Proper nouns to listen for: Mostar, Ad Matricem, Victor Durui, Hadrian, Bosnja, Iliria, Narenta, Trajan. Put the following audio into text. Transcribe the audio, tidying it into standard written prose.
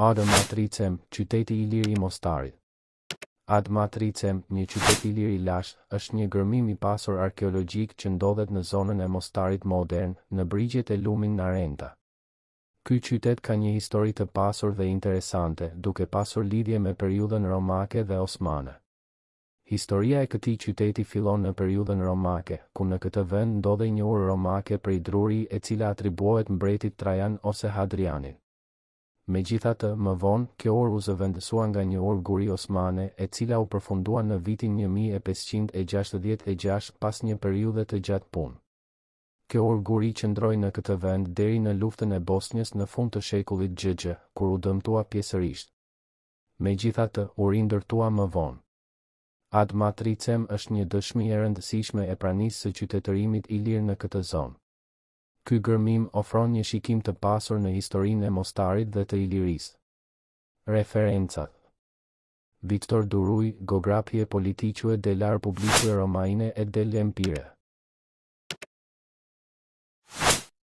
Ad Matricem, qyteti i lirë i Mostarit. Ad Matricem, një qytet i lirë i lashtë, është një gërmim i pasur arkeologjik që ndodhet në zonën e Mostarit modern, në brigjet e lumin Narenta. Ky qytet ka një histori të pasur dhe interesante, duke pasur lidhje me periudhën romake dhe osmane. Historia e këtij qyteti fillon në periudhën romake, ku në këtë vend ndodhej një urë romake prej Druri e cila atribuohet mbretit Trajan ose Hadrianin. Megjithatë, më vonë, kjo orë u zëvendësua nga një orë guri osmane, e cila u përfundua në vitin 1566 pas një periudhe të gjatë punë. Kjo orë guri qëndroi në këtë vend deri në luftën e Bosnjës në fund të shekullit XI, kur u dëmtua pjesërisht. Megjithatë, u rindërtua më vonë. Ad Matricem është një dëshmi e rëndësishme e pranisë së qytetërimit i lirë në këtë zonë. Ky gërmim ofron një shikim të pasur në historinë e Mostarit dhe të Ilirisë. Referencat: Victor Durui, Geografie politice de l'art publice romaine et de l'Empire.